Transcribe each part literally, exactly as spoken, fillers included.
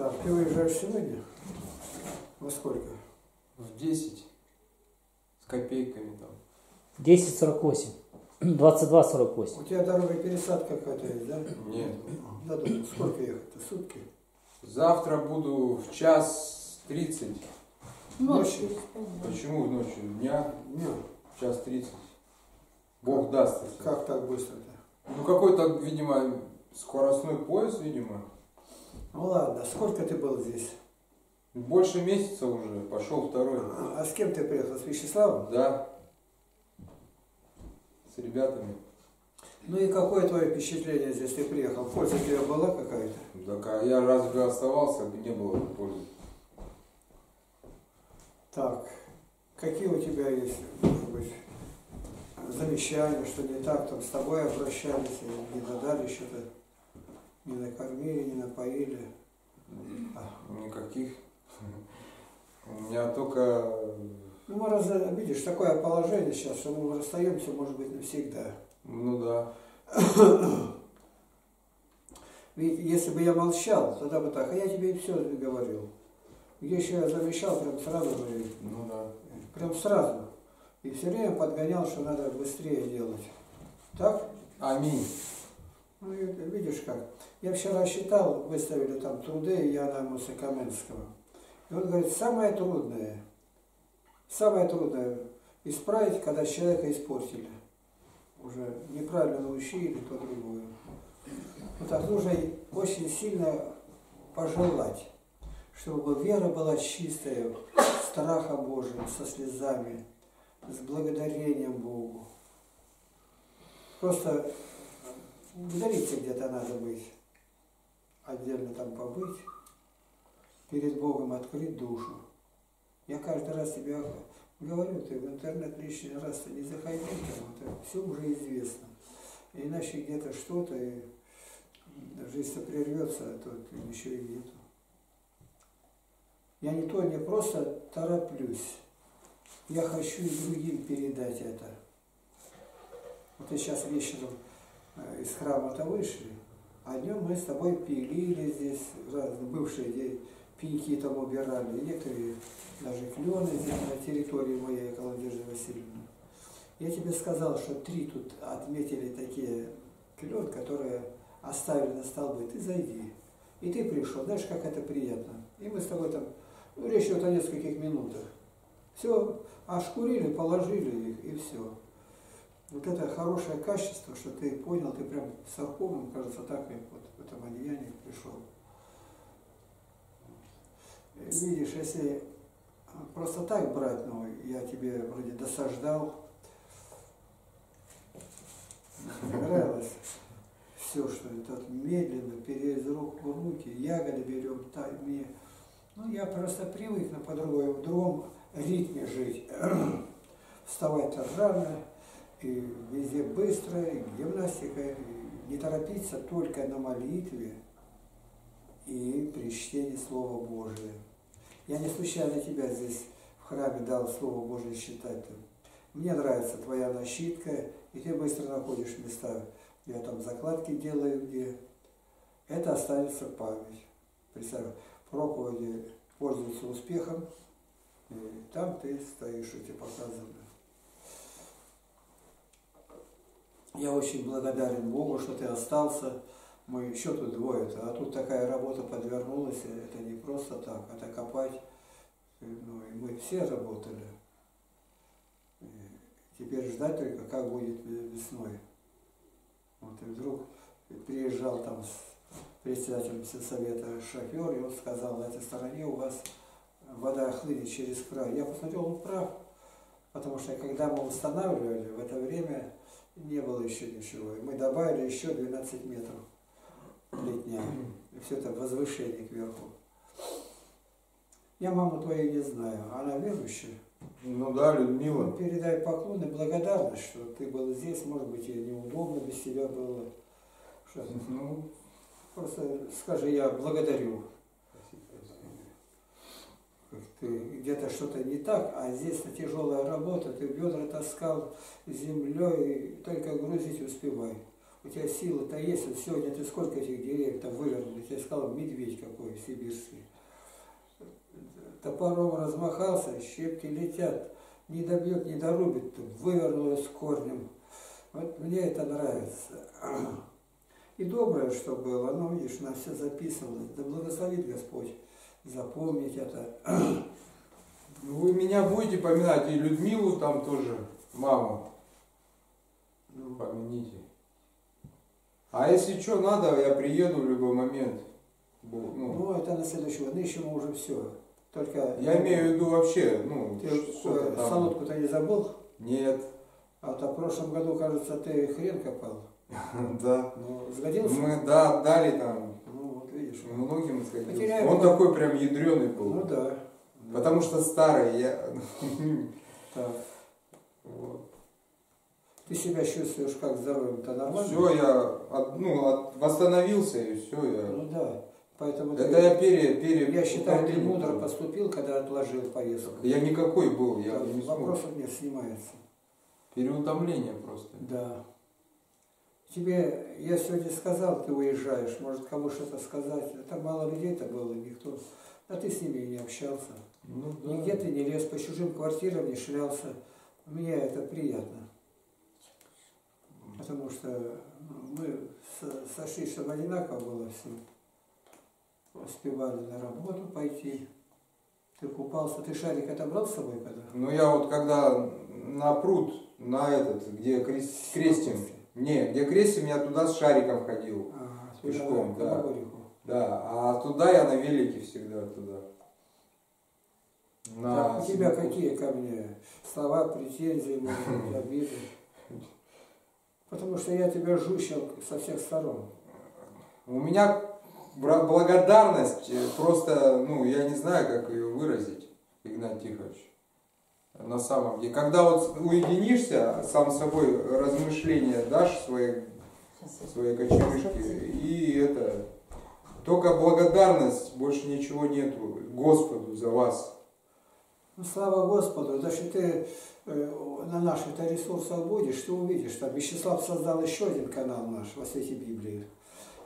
Так, ты выезжаешь сегодня? Во сколько? В десять. С копейками там. десять сорок восемь. двадцать два сорок восемь. У тебя дорога пересадка какая-то, да? Нет. Да, думаю, сколько ехать-то? Сутки? Завтра буду в час тридцать. Ночью. Почему ночью? Дня? Нет. В час тридцать. Бог даст. Если. Как так быстро-то? Ну какой-то, видимо, скоростной поезд, видимо. Ну ладно, сколько ты был здесь? Больше месяца уже, пошел второй. А, а с кем ты приехал? С Вячеславом? Да. С ребятами. Ну и какое твое впечатление здесь? Ты приехал? Польза у тебя была какая-то? Так, а я разве оставался, не было пользы. Так, какие у тебя есть, может быть, замечания, что не так там с тобой обращались, не додали что-то? Не накормили, не напоили? Никаких. У меня только... Ну, мы раз... видишь, такое положение сейчас, что мы расстаемся, может быть, навсегда. Ну да. Ведь если бы я молчал, тогда бы так, а я тебе и все говорил. Если я замечал, прям сразу бы... Ну да. Прям сразу. И все время подгонял, что надо быстрее делать. Так? Аминь. Ну, видишь как. Я вчера считал, выставили там труды Яна Мосакаменского. И он говорит, самое трудное, самое трудное исправить, когда человека испортили. Уже неправильно научили, то другое. Вот так нужно очень сильно пожелать, чтобы вера была чистая, страха Божьего, со слезами, с благодарением Богу. Просто... благодарить где-то надо быть, отдельно там побыть, перед Богом открыть душу. Я каждый раз тебе говорю, ты в интернет лишний раз не заходи, там, это все уже известно. Иначе где-то что-то, и жизнь-то прервется, а тут ничего и нету. Я не то, не просто тороплюсь, я хочу и другим передать это. Вот я сейчас вечером из храма-то вышли, а днем мы с тобой пилили здесь, бывшие пеньки там убирали, и некоторые даже клены здесь на территории моей, около Надежды Васильевны. Я тебе сказал, что три тут отметили такие клен, которые оставили на столбы, ты зайди. И ты пришел, знаешь, как это приятно. И мы с тобой там, ну, речь идет о нескольких минутах. Все, ошкурили, положили их, и все. Вот это хорошее качество, что ты понял, ты прям с церковным, кажется, так и вот в этом одеянии пришел. Видишь, если просто так брать, ну, я тебе вроде досаждал, нравилось все, что это медленно, переезд рук в руки, ягоды берем, тайми. Ну, я просто привык на по-другому, в другом ритме жить, вставать рано. И везде быстро, и гимнастика, и не торопиться только на молитве и при чтении Слова Божия. Я не случайно тебя здесь в храме дал Слово Божие читать. Мне нравится твоя начитка, и ты быстро находишь места. Я там закладки делаю, где это останется в память. Представь, проповеди пользуются успехом, и там ты стоишь, и тебе показано. Я очень благодарен Богу, что ты остался. Мы еще тут двое-то. А тут такая работа подвернулась. Это не просто так. Это копать. Ну, и мы все работали. И теперь ждать только, как будет весной. Вот и вдруг приезжал там с председателем сельсовета шофер, и он сказал, на этой стороне у вас вода хлынет через край. Я посмотрел, он прав. Потому что когда мы устанавливали, в это время не было еще ничего. И мы добавили еще двенадцать метров летня. И все это возвышение кверху. Я маму твою не знаю. Она верующая? Ну да, Людмила. Ну, передай поклон и благодарность, что ты был здесь. Может быть, и неудобно без тебя было. Что ну, просто скажи, я благодарю. Где-то что-то не так, а здесь-то тяжелая работа, ты бедра таскал землей, только грузить успевай. у тебя сила-то есть, вот сегодня ты сколько этих деревьев-то вывернул, я тебе сказал, медведь какой сибирский. Топором размахался, щепки летят, не добьет, не дорубит, вывернул с корнем. Вот мне это нравится. И доброе, что было, ну, видишь, на все записывалось. Да благословит Господь запомнить это. Вы меня будете поминать, и Людмилу там тоже, маму, ну, помяните. А если что надо, я приеду в любой момент. Ну, ну это на следующий год, еще мы уже все. Только я ну, имею в виду вообще, ну, ты солодку-то не забыл? Нет. А то в прошлом году, кажется, ты хрен копал. Да. Ну, сгодился? Мы, да, дали там. Ну, вот видишь. Многим сгодился. Он такой прям ядреный был. Ну, да. Потому что старый, я... Ты себя чувствуешь как здоровьем-то нормально? Все, я восстановился и все. Ну, да. Поэтому да, ты, да, я, пере, пере, я считаю, ты мудро поступил, когда отложил повестку. Я никакой был, я не смог. Вопрос у меня снимается. Переутомление просто. Да. Тебе, я сегодня сказал, ты уезжаешь, может кому что-то сказать. Там мало людей-то было, никто. А ты с ними не общался. Ну, да. Нигде ты не лез, по чужим квартирам не шлялся. Мне это приятно. Потому что мы сошли, чтобы одинаково было все. Успевали на работу пойти. Ты купался, ты шарик отобрал с собой когда? Ну я вот когда на пруд, на этот, где крест, крестим, не, где крестим, я туда с шариком ходил, а, пешком, да. Да, а туда я на велике всегда туда. На так, у тебя какие ко мне слова, претензии, может быть, обиды? Потому что я тебя жущил со всех сторон. У меня благодарность просто, ну, я не знаю, как ее выразить, Игнат Тихович, на самом деле. Когда вот уединишься, сам собой размышления дашь своей, своей кочевышке, и это, только благодарность, больше ничего нету Господу за вас. Ну, слава Господу, значит, ты на наших-то ресурсах будешь, ты увидишь, там Вячеслав создал еще один канал наш во свете Библии.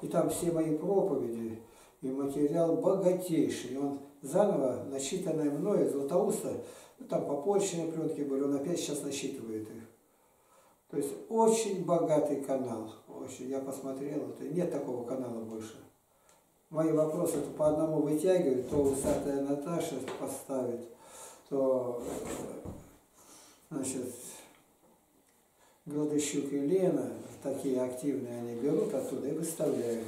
И там все мои проповеди и материал богатейший. И он заново, насчитанное мной, Златоуста, там по Польше пленки были, он опять сейчас насчитывает их. То есть очень богатый канал. Очень. Я посмотрел, это, нет такого канала больше. Мои вопросы то по одному вытягивают, то высатая Наташа поставит, то значит, Гладыщук и Елена, такие активные, они берут оттуда и выставляют.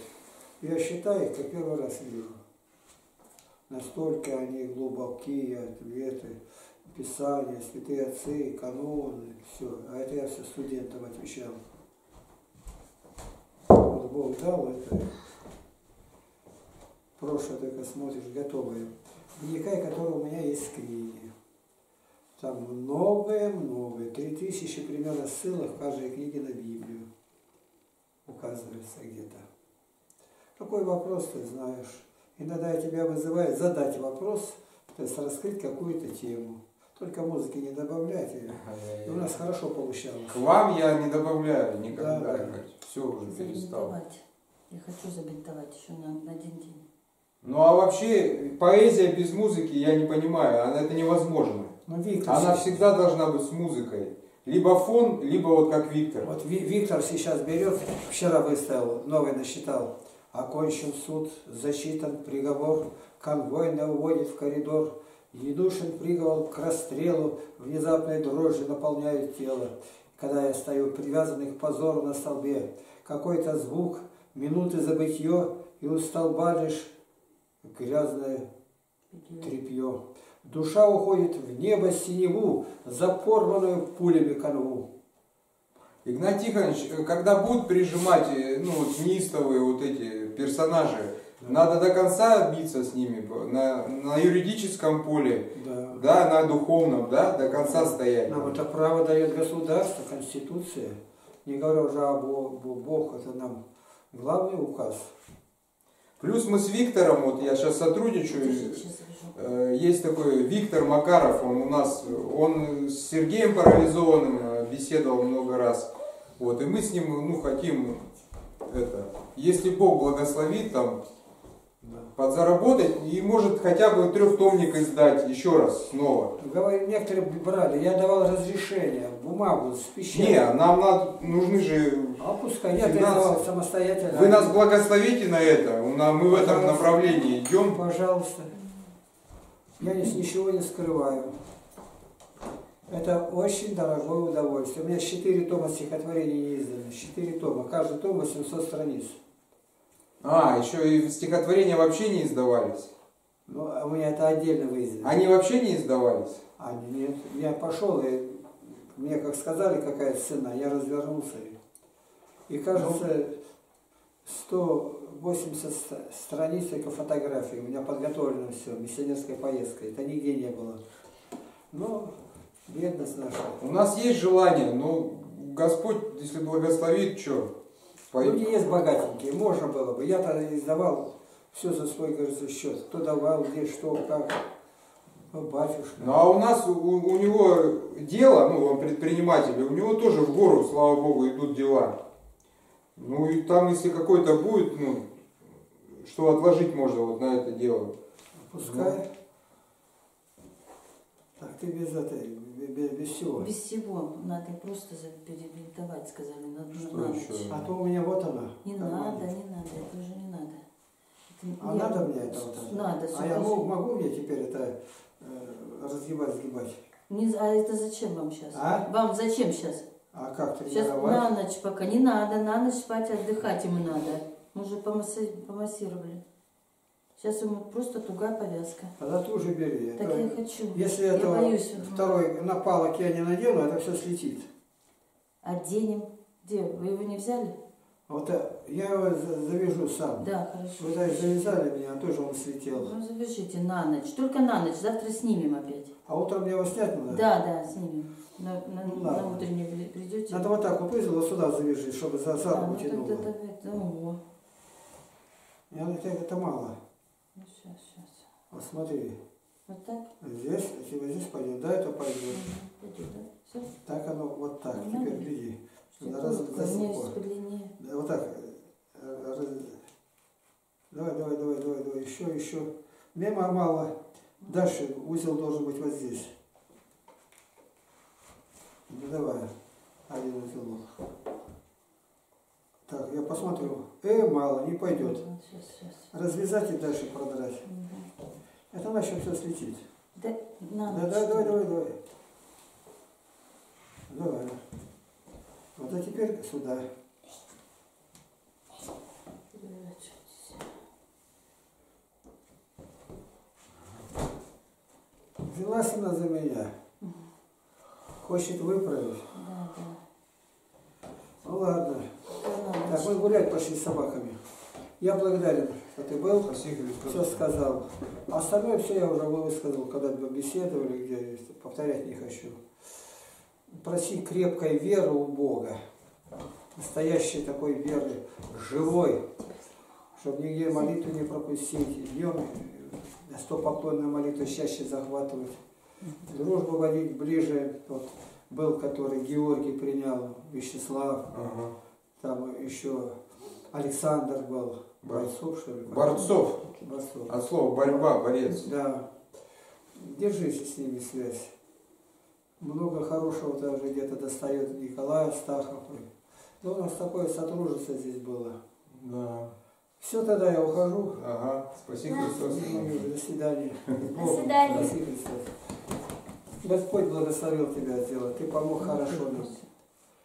Я считаю их, как первый раз вижу. Настолько они глубокие ответы, писания, святые отцы, каноны, все. А это я все студентам отвечал. Вот Бог дал это. Прошлое только смотришь, готовое. Дневника, который у меня есть в книге. Там многое-многое, три тысячи примерно ссылок в каждой книге на Библию указывается где-то. Какой вопрос ты знаешь? Иногда я тебя вызываю задать вопрос, то есть раскрыть какую-то тему. Только музыки не добавляйте. И у нас хорошо получалось. К вам я не добавляю никогда. Да, да. Все уже перестал. Я хочу забинтовать еще на, на один день. Ну а вообще поэзия без музыки я не понимаю, это невозможно. Ну, Виктор, она всегда должна быть с музыкой. Либо фон, либо вот как Виктор. Вот Виктор сейчас берет, вчера выставил, новый насчитал. Окончен суд, зачитан приговор, конвойно уводит в коридор. Едушин приговор к расстрелу, внезапной дрожью наполняет тело. Когда я стою привязанный к позору на столбе, какой-то звук, минуты забытье, и у столба лишь грязное тряпье. Душа уходит в небо синеву, за порванную пулями канву. Игнат Тихонович, когда будут прижимать, ну, вот, неистовые вот эти персонажи, да, надо до конца биться с ними на, на юридическом поле, да. Да, на духовном, да, до конца стоять. Нам это право дает государство, Конституция. Не говоря уже о Бог, это нам главный указ. Плюс мы с Виктором, вот я сейчас сотрудничаю, есть такой Виктор Макаров, он у нас, он с Сергеем Парализованным беседовал много раз, вот, и мы с ним, ну, хотим это, если Бог благословит, там, да, подзаработать и может хотя бы трехтомник издать еще раз снова. Говорит, некоторые брали, я давал разрешение, бумагу с пещерой. Не, нам надо, нужны же. А пускай я давал самостоятельно. Вы нас благословите на это, мы в этом направлении идем. Пожалуйста. Я здесь ничего не скрываю. Это очень дорогое удовольствие. У меня четыре тома стихотворений не изданы. четыре тома. Каждый том восемьсот страниц. А, еще и стихотворения вообще не издавались? Ну, у меня это отдельно выездили. Они вообще не издавались? А, нет. Я пошел, и мне как сказали, какая цена, я развернулся. И кажется, сто восемьдесят страниц только фотографий. У меня подготовлено все, миссионерская поездка. Это нигде не было. Но бедность наша. У нас есть желание, но Господь, если благословит, что? Люди есть богатенькие, можно было бы. Я тогда издавал все за свой, кажется, счет. Кто давал, где, что, как. Ну, батюшка. Ну, а у нас, у, у него дело, ну, он предприниматель, у него тоже в гору, слава Богу, идут дела. Ну, и там, если какой-то будет, ну, что отложить можно вот на это дело. Пускай. Ну. Так ты без этой. Без, без всего. Без всего. Надо просто переблентовать, сказали. Надо, что надо. Еще? А то у меня вот она. Не надо, она. не надо. Это уже не надо. Это, а я, надо мне это вот надо. А я могу, могу мне теперь это э, разгибать, сгибать? Не, а это зачем вам сейчас? А? Вам зачем сейчас? А как тренировать? Сейчас на ночь пока. Не надо. На ночь спать, отдыхать ему надо. Мы уже помасси... помассировали. Сейчас ему просто тугая повязка. Тогда ту же бери. Так это, я хочу. Если я этого боюсь, второй напалок я не надену, это все слетит. Оденем. Где? Вы его не взяли? Вот я его завяжу сам. Да, хорошо. Вы даже завязали меня, а тоже он слетел. Ну завяжите на ночь. Только на ночь. Завтра снимем опять. А утром его снять надо? Да, да, снимем. На, на, ну, на утреннюю придете. Надо вот так вот вызвало, сюда завяжи, чтобы за руку тянуло. Да, да, да, да. Я на тебя это мало. Ну, сейчас, сейчас. Вот смотри. Вот так? Здесь, если вот здесь пойдет, да, это пойдет. Пойдет, да? Все? Так оно, вот так. А теперь гляди. Да, вот так. Раз... Давай, давай, давай, давай, давай. Еще, еще. Мимо мало. Дальше узел должен быть вот здесь. Ну давай. Один узелок. Так, я посмотрю. Э, мало, не пойдет. Сейчас, сейчас. Развязать и дальше продрать. Угу. Это начнем все слететь. Да, да, да, давай, давай, давай. Давай. Вот, а теперь сюда. Взялась она за меня. Хочет выправить. Да, да. Ну ладно. Так, мы гулять пошли с собаками. Я благодарен, что ты был, Спасибо, все сказал. А остальное все я уже высказал, когда мы беседовали, где повторять не хочу. Проси крепкой веры у Бога, настоящей такой веры, живой, чтобы нигде молитву не пропустить, днем стопоклонную молитву чаще захватывать, дружбу водить ближе. Вот был, который Георгий принял, Вячеслав. Ага. Там еще Александр был, Борцов, что ли? Борцов. Борцов. От слова борьба, борец. Да. Держись с ними связь. Много хорошего даже где-то достает Николай Астахов. Ну, у нас такое сотрудничество здесь было. Да. Все, тогда я ухожу. Ага. Спасибо, Христос. До свидания. До свидания. Спасибо, Христос. Господь благословил тебя сделать. Ты помог хорошо нам.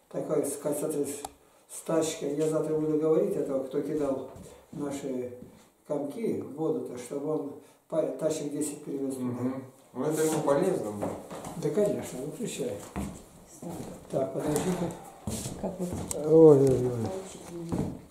Такая, смотришь, с тачкой. Я завтра буду говорить этого, кто кидал наши комки в воду-то, чтобы он тачек десять перевез туда. Угу. Ну это ему полезно. Да конечно, ну включай. Так, подожди-ка. Ой-ой-ой.